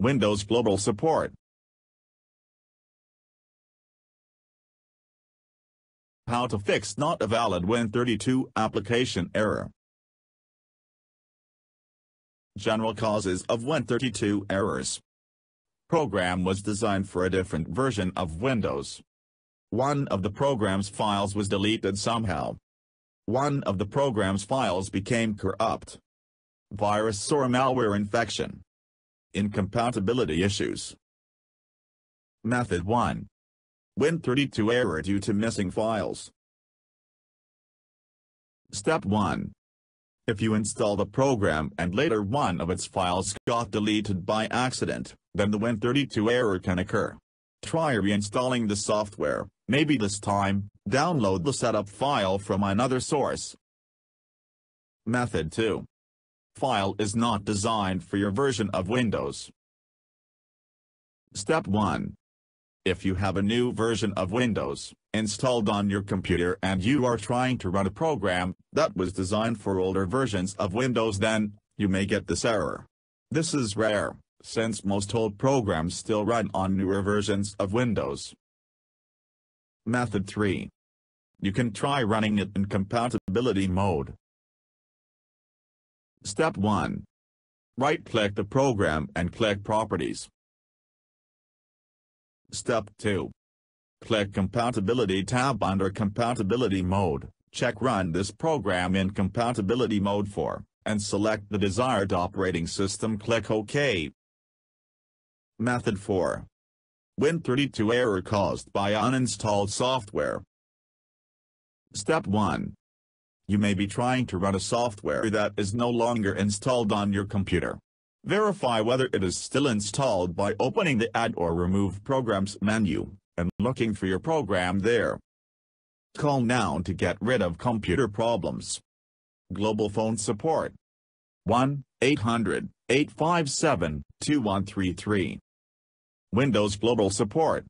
Windows Global Support. How to fix not a valid Win32 application error. General causes of Win32 errors. Program was designed for a different version of Windows. One of the program's files was deleted somehow. One of the program's files became corrupt. Virus or malware infection. Incompatibility issues. Method 1. Win32 error due to missing files. Step 1. If you install the program and later one of its files got deleted by accident, then the Win32 error can occur. Try reinstalling the software, maybe this time, download the setup file from another source. Method 2. File is not designed for your version of Windows. Step 1. If you have a new version of Windows installed on your computer and you are trying to run a program that was designed for older versions of Windows, then you may get this error. This is rare, since most old programs still run on newer versions of Windows. Method 3. You can try running it in compatibility mode. Step 1. Right-click the program and click Properties. Step 2. Click Compatibility tab under Compatibility Mode, check Run this program in Compatibility Mode for, and select the desired operating system. Click OK. Method 4. Win32 error caused by uninstalled software. Step 1. You may be trying to run a software that is no longer installed on your computer. Verify whether it is still installed by opening the Add or Remove Programs menu, and looking for your program there. Call now to get rid of computer problems. Global Phone Support. 1-800-857-2133. Windows Global Support.